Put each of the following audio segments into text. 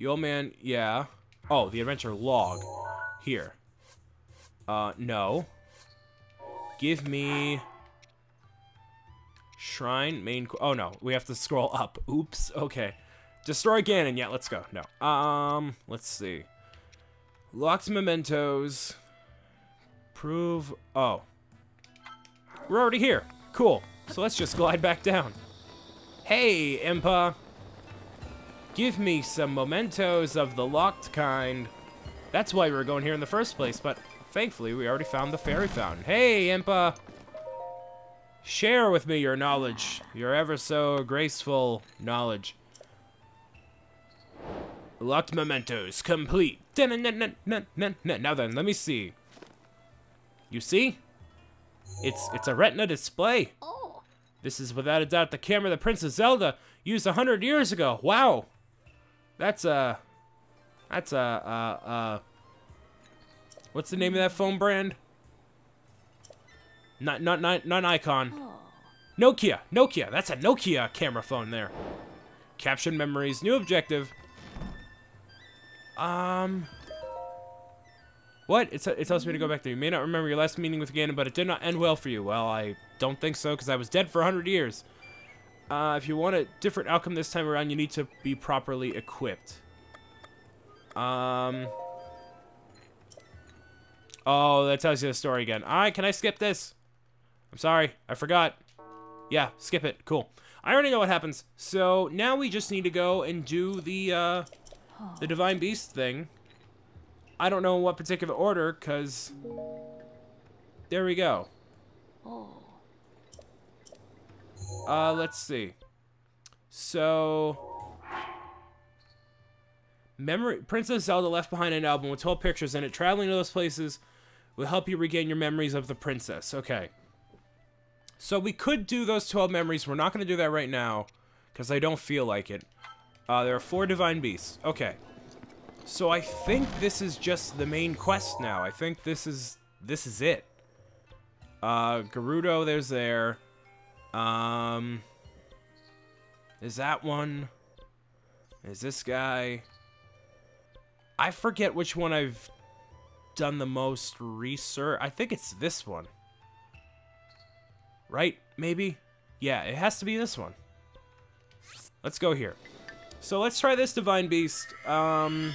The old man, yeah. Oh, the adventure log. Here. No. Give me... Shrine, main... Oh, no. We have to scroll up. Oops. Okay. Destroy Ganon. Yeah, let's go. No. Let's see. Locked mementos. Prove... Oh. We're already here. Cool. So let's just glide back down. Hey, Impa. Give me some mementos of the locked kind. That's why we were going here in the first place, but thankfully we already found the fairy fountain. Hey, Impa. Share with me your knowledge. Your ever so graceful knowledge. Locked mementos complete. Now then, let me see. You see? It's a retina display. Oh. This is without a doubt the camera that Princess Zelda used 100 years ago. Wow. What's the name of that phone brand? Not Icon. Oh. Nokia. That's a Nokia camera phone there. Caption memories. New objective. What? It tells me to go back there. You may not remember your last meeting with Ganon, but it did not end well for you. Well, I don't think so, because I was dead for 100 years. If you want a different outcome this time around, you need to be properly equipped. Oh, that tells you the story again. Alright, can I skip this? I'm sorry, I forgot. Yeah, skip it. Cool. I already know what happens. So, now we just need to go and do the Divine Beast thing. I don't know in what particular order, because... There we go. Let's see. So... Princess Zelda left behind an album with 12 pictures in it. Traveling to those places will help you regain your memories of the princess. Okay. So we could do those 12 memories. We're not going to do that right now, because I don't feel like it. There are 4 Divine Beasts. Okay. So I think this is just the main quest now. I think this is it. Gerudo, there's there. Is that one? Is this guy? I forget which one I've done the most research. I think it's this one. Right? Maybe? Yeah, it has to be this one. Let's go here. So let's try this Divine Beast. I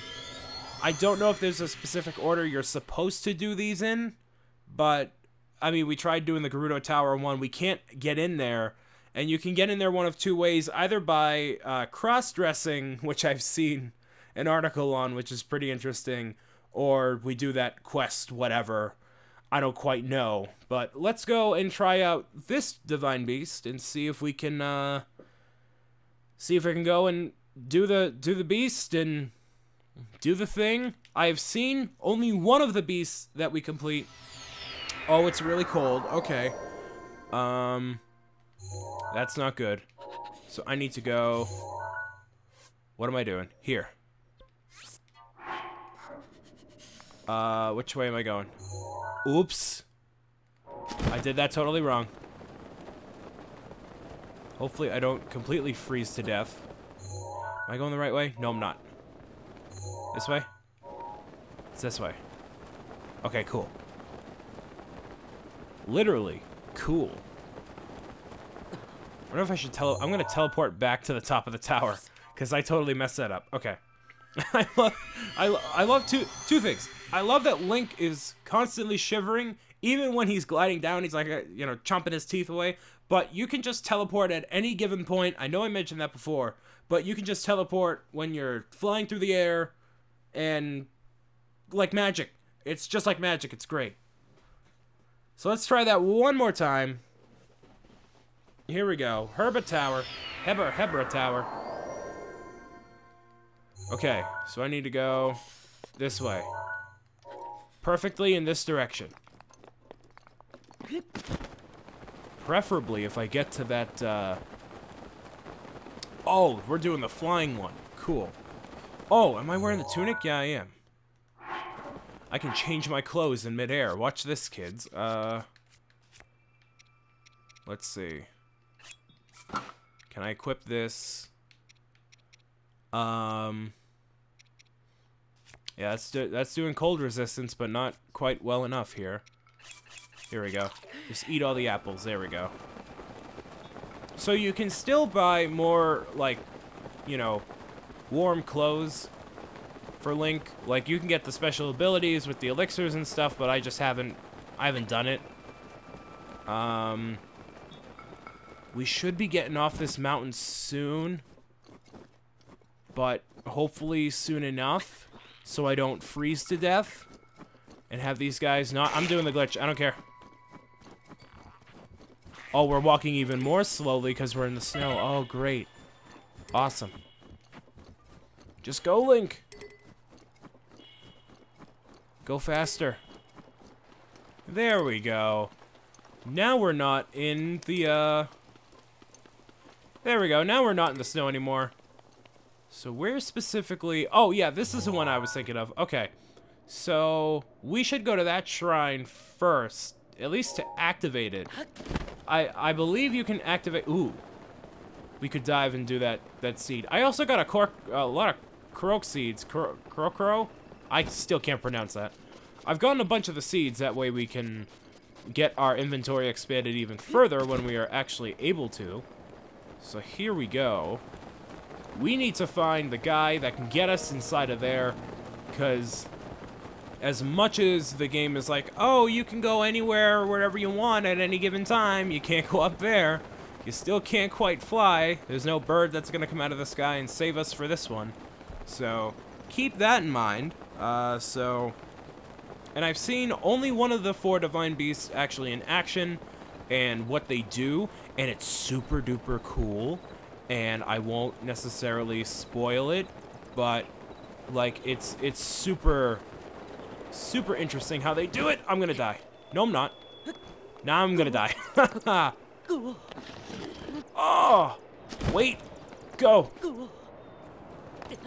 don't know if there's a specific order you're supposed to do these in, but I mean, we tried doing the Gerudo Tower one. We can't get in there, and you can get in there one of two ways, either by cross-dressing, which I've seen an article on, which is pretty interesting, or we do that quest, whatever. I don't quite know, but let's go and try out this Divine Beast and see if we can go and do the beast and do the thing. I've seen only one of the beasts that we complete. Oh, it's really cold. Okay. That's not good. So I need to go. What am I doing? Here. Which way am I going? Oops. I did that totally wrong. Hopefully I don't completely freeze to death. Am I going the right way? No, I'm not. This way? It's this way. Okay, cool. Literally cool. I wonder if I should I'm gonna teleport back to the top of the tower, because I totally messed that up. Okay. I love two things. I love that Link is constantly shivering, even when he's gliding down. He's like, you know, chomping his teeth away. But you can just teleport at any given point. I know I mentioned that before, but you can just teleport when you're flying through the air, and like magic. It's just like magic. It's great. So let's try that one more time. Here we go. Hebra Tower. Okay, so I need to go this way. Perfectly in this direction. Preferably if I get to that, Oh, we're doing the flying one. Cool. Oh, am I wearing the tunic? Yeah, I am. I can change my clothes in midair. Watch this, kids. Let's see. Can I equip this? Yeah, that's doing cold resistance, but not quite well enough here. Here we go. Just eat all the apples. There we go. So you can still buy more, like, you know, warm clothes for Link. Like, you can get the special abilities with the elixirs and stuff, but I just haven't, done it. We should be getting off this mountain soon, but hopefully soon enough so I don't freeze to death and have these guys not... I'm doing the glitch. I don't care. Oh, we're walking even more slowly because we're in the snow. Oh, great. Awesome. Just go, Link. Go faster. There we go. Now we're not in the, There we go. Now we're not in the snow anymore. So where specifically... Oh, yeah, this is the one I was thinking of. Okay. So we should go to that shrine first, at least to activate it. I believe you can activate... Ooh. We could dive and do that seed. I also got a lot of Kurok seeds. Kurok? I still can't pronounce that. I've gotten a bunch of the seeds. That way we can... get our inventory expanded even further when we are actually able to. So here we go. We need to find the guy that can get us inside of there, because as much as the game is like, oh, you can go anywhere, wherever you want at any given time, you can't go up there. You still can't quite fly. There's no bird that's going to come out of the sky and save us for this one. So keep that in mind. And I've seen only one of the 4 Divine Beasts actually in action and what they do, and it's super duper cool, and I won't necessarily spoil it, but like it's super super interesting how they do it. I'm gonna die. No, I'm not. Now I'm gonna die. Oh, wait, go.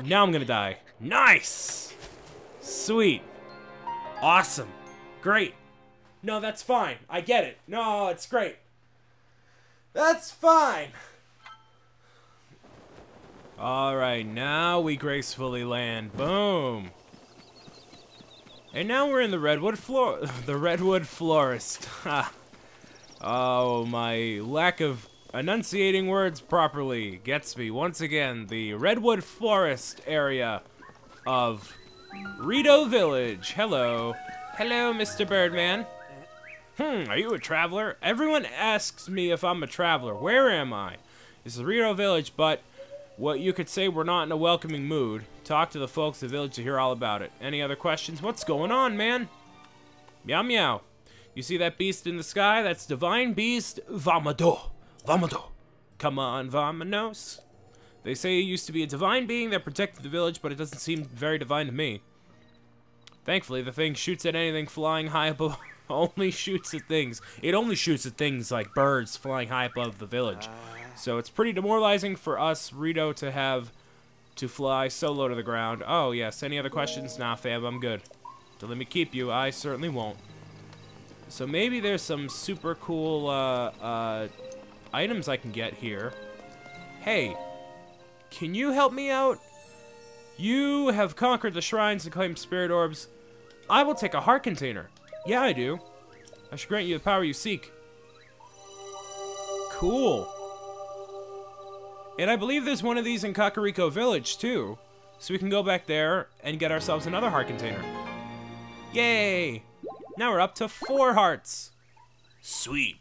Now I'm gonna die. Nice. Sweet. Awesome. Great. No, that's fine. I get it. No, it's great. That's fine. All right, now we gracefully land. Boom. And now we're in the redwood forest. Oh, my lack of enunciating words properly gets me once again. The redwood forest area of Rito Village. Hello. Hello, Mr. Birdman. Are you a traveler? Everyone asks me if I'm a traveler. Where am I? This is Rito Village, but what you could say we're not in a welcoming mood. Talk to the folks of the village to hear all about it. Any other questions? What's going on, man? Meow meow. You see that beast in the sky? That's Divine Beast Vah Medoh. Vah Medoh. Come on, vamonos. They say he used to be a divine being that protected the village, but it doesn't seem very divine to me. Thankfully, the thing shoots at anything flying high above. Only shoots at things. It only shoots at things like birds flying high above the village. So it's pretty demoralizing for us, Rito, to have to fly so low to the ground. Oh, yes. Any other questions? Nah, fam, I'm good. Don't let me keep you. I certainly won't. So maybe there's some super cool items I can get here. Hey. Can you help me out? You have conquered the shrines and claimed spirit orbs. I will take a heart container. Yeah, I do. I should grant you the power you seek. Cool. And I believe there's one of these in Kakariko Village, too. So we can go back there and get ourselves another heart container. Yay! Now we're up to 4 hearts. Sweet.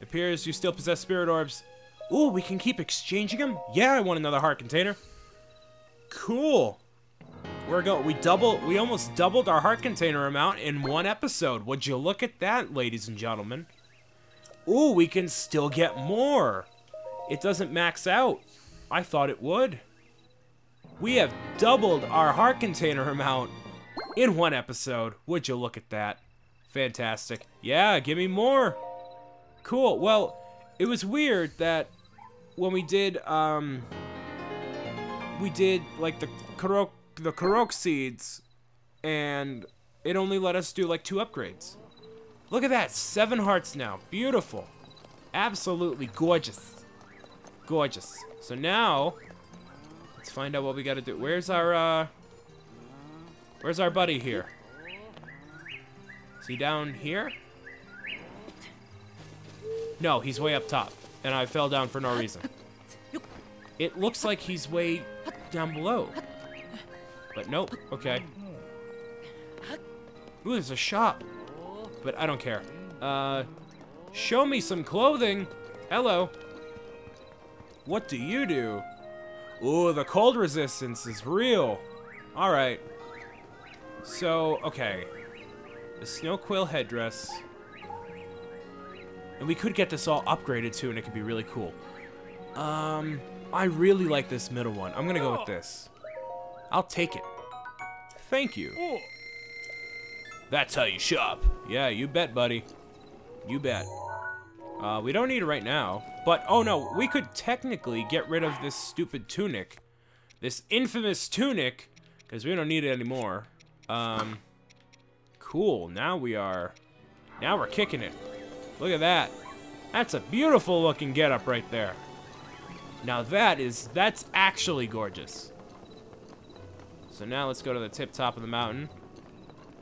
It appears you still possess spirit orbs. Ooh, we can keep exchanging them? Yeah, I want another heart container. Cool. We're going. We almost doubled our heart container amount in one episode. Would you look at that, ladies and gentlemen? Ooh, we can still get more. It doesn't max out. I thought it would. We have doubled our heart container amount in one episode. Would you look at that? Fantastic. Yeah, give me more. Cool. Well, it was weird that when we did like the Kurok seeds, and it only let us do like 2 upgrades. Look at that, 7 hearts now. Beautiful. Absolutely gorgeous. Gorgeous. So now, let's find out what we gotta do. Where's our, Where's our buddy here? Is he down here? No, he's way up top, and I fell down for no reason. It looks like he's way down below. But nope, okay. Ooh, there's a shop. But I don't care. Show me some clothing. Hello. What do you do? Ooh, the cold resistance is real. Alright. So, okay. The Snow Quill headdress. And we could get this all upgraded too, and it could be really cool. I really like this middle one. I'm gonna go with this. I'll take it. Thank you. That's how you shop. Yeah, you bet, buddy. You bet. We don't need it right now. But, oh no, we could technically get rid of this stupid tunic. This infamous tunic. Because we don't need it anymore. Cool, now we're kicking it. Look at that. That's a beautiful looking getup right there. Now that's actually gorgeous. So now let's go to the tip top of the mountain.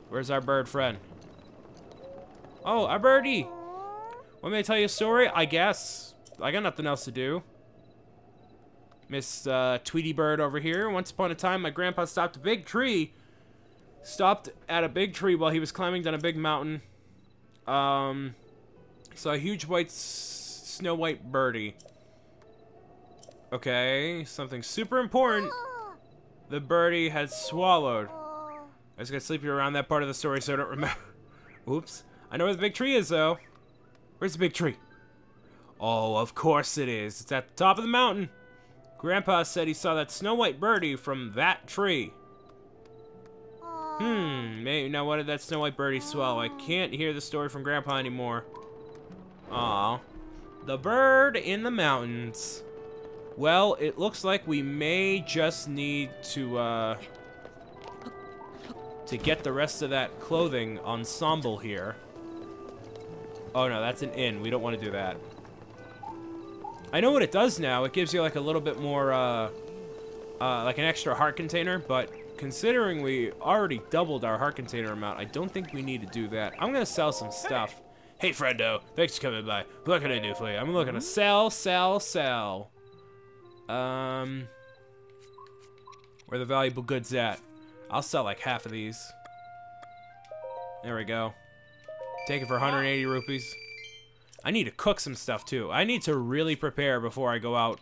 Where's our bird friend? Oh, our birdie. Want me to tell you a story? I guess. I got nothing else to do. Miss Tweety Bird over here. Once upon a time, my grandpa stopped a big tree. Stopped at a big tree while he was climbing down a big mountain. Saw a huge white, snow-white birdie. Okay, something super important. The birdie had swallowed. I was gonna sleep you around that part of the story, so I don't remember. Oops. I know where the big tree is, though. Where's the big tree? Oh, of course it is. It's at the top of the mountain. Grandpa said he saw that snow-white birdie from that tree. Maybe now what did that snow-white birdie swallow? I can't hear the story from Grandpa anymore. Aw. The bird in the mountains. Well, it looks like we may just need to get the rest of that clothing ensemble here. Oh no, that's an inn. We don't want to do that. I know what it does now. It gives you like a little bit more, like an extra heart container, but considering we already doubled our heart container amount, I don't think we need to do that. I'm gonna sell some stuff. Hey, friendo. Thanks for coming by. What can I do for you? I'm looking to sell. Where the valuable goods at? I'll sell like half of these. There we go. Take it for 180 rupees. I need to cook some stuff too. I need to really prepare before I go out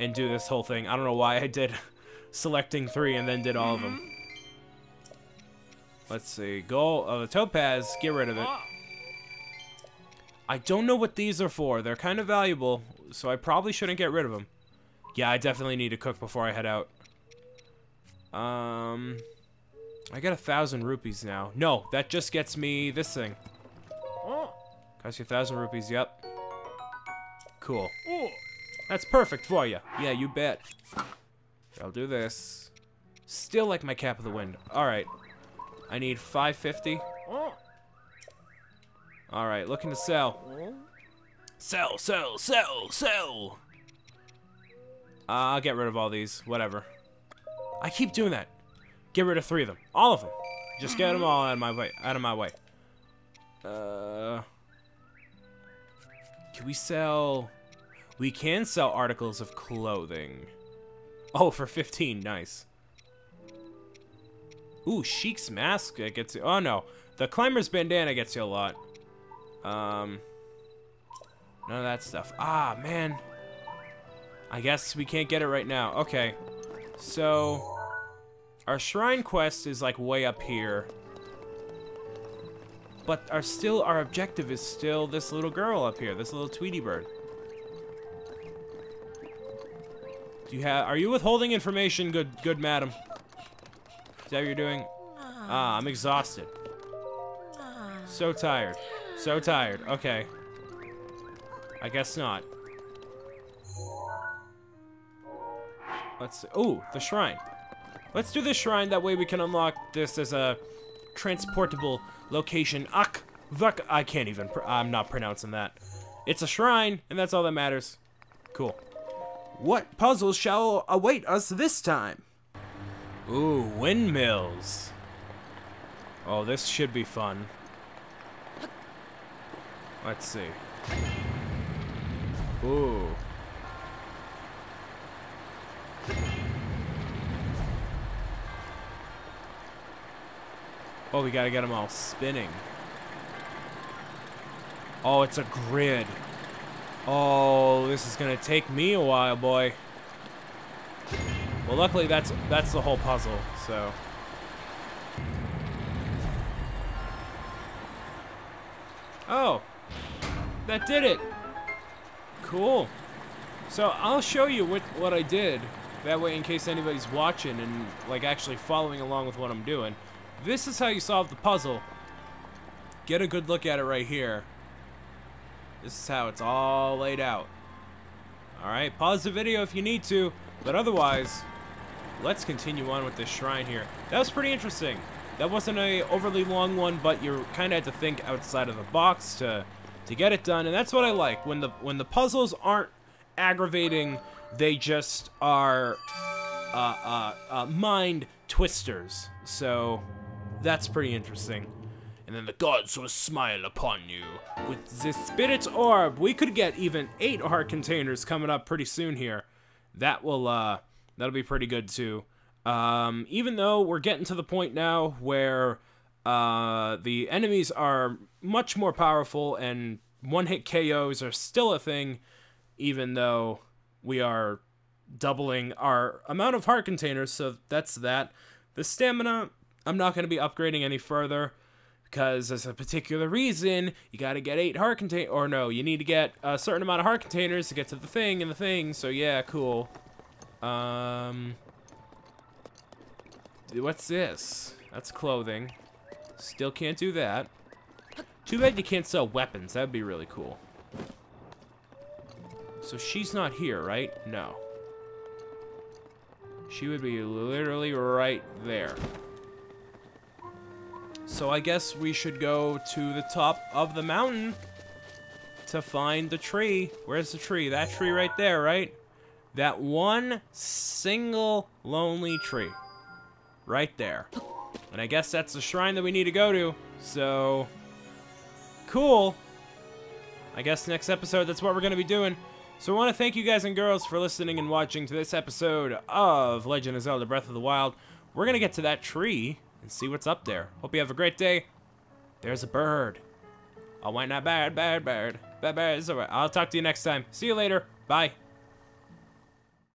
and do this whole thing. I don't know why I did selecting 3 and then did all of them. Let's see. Goal of the topaz. Get rid of it. I don't know what these are for. They're kind of valuable, so I probably shouldn't get rid of them. Yeah, I definitely need to cook before I head out. I got 1,000 rupees now. No, that just gets me this thing. Cost you 1,000 rupees, yep. Cool. That's perfect for you. Yeah, you bet. I'll do this. Still like my cap of the wind. Alright. I need 550. Alright, looking to sell. Sell. I'll get rid of all these. Whatever. I keep doing that. Get rid of 3 of them. All of them. Just get them all out of my way. Can we sell... We can sell articles of clothing. Oh, for 15. Nice. Ooh, Sheik's mask gets you... Oh, no. The climber's bandana gets you a lot. None of that stuff. Ah, man. I guess we can't get it right now. Okay. So, our shrine quest is like way up here. But our objective is still this little girl up here, this little Tweety bird. Are you withholding information, good madam? Is that what you're doing? Ah, I'm exhausted. So tired. So tired. Okay. I guess not. Ooh, the shrine. Let's do this shrine, that way we can unlock this as a transportable location. I can't even, I'm not pronouncing that. It's a shrine, and that's all that matters. Cool. What puzzles shall await us this time? Ooh, windmills. Oh, this should be fun. Let's see. Ooh. Oh, we gotta get them all spinning. Oh, it's a grid. Oh, this is gonna take me a while, boy. Well, luckily that's the whole puzzle, so. Oh, that did it. Cool. So I'll show you what I did. That way, in case anybody's watching and like actually following along with what I'm doing. This is how you solve the puzzle. Get a good look at it right here. This is how it's all laid out. Alright, pause the video if you need to, but otherwise, let's continue on with this shrine here. That was pretty interesting. That wasn't an overly long one, but you kind of had to think outside of the box to get it done, and that's what I like. When the puzzles aren't aggravating, they just are mind twisters. So, that's pretty interesting. And then the gods will smile upon you. With the spirit orb, we could get even 8 heart containers coming up pretty soon here. That will, that'll be pretty good too. Even though we're getting to the point now where, the enemies are much more powerful and one-hit KOs are still a thing, even though we are doubling our amount of heart containers, so that's that. The stamina, I'm not going to be upgrading any further. Because there's a particular reason, you gotta get 8 heart containers, or no, you need to get a certain amount of heart containers to get to the thing and the thing, so yeah, cool. What's this? That's clothing. Still can't do that. Too bad you can't sell weapons, that'd be really cool. So she's not here, right? No. She would be literally right there. So I guess we should go to the top of the mountain to find the tree. Where's the tree? That tree right there, right? That one single lonely tree. Right there. And I guess that's the shrine that we need to go to. So, cool. I guess next episode, that's what we're going to be doing. So I want to thank you guys and girls for listening and watching to this episode of Legend of Zelda Breath of the Wild. We're going to get to that tree and see what's up there. Hope you have a great day. There's a bird. Oh, why not bird? I'll talk to you next time. See you later. Bye.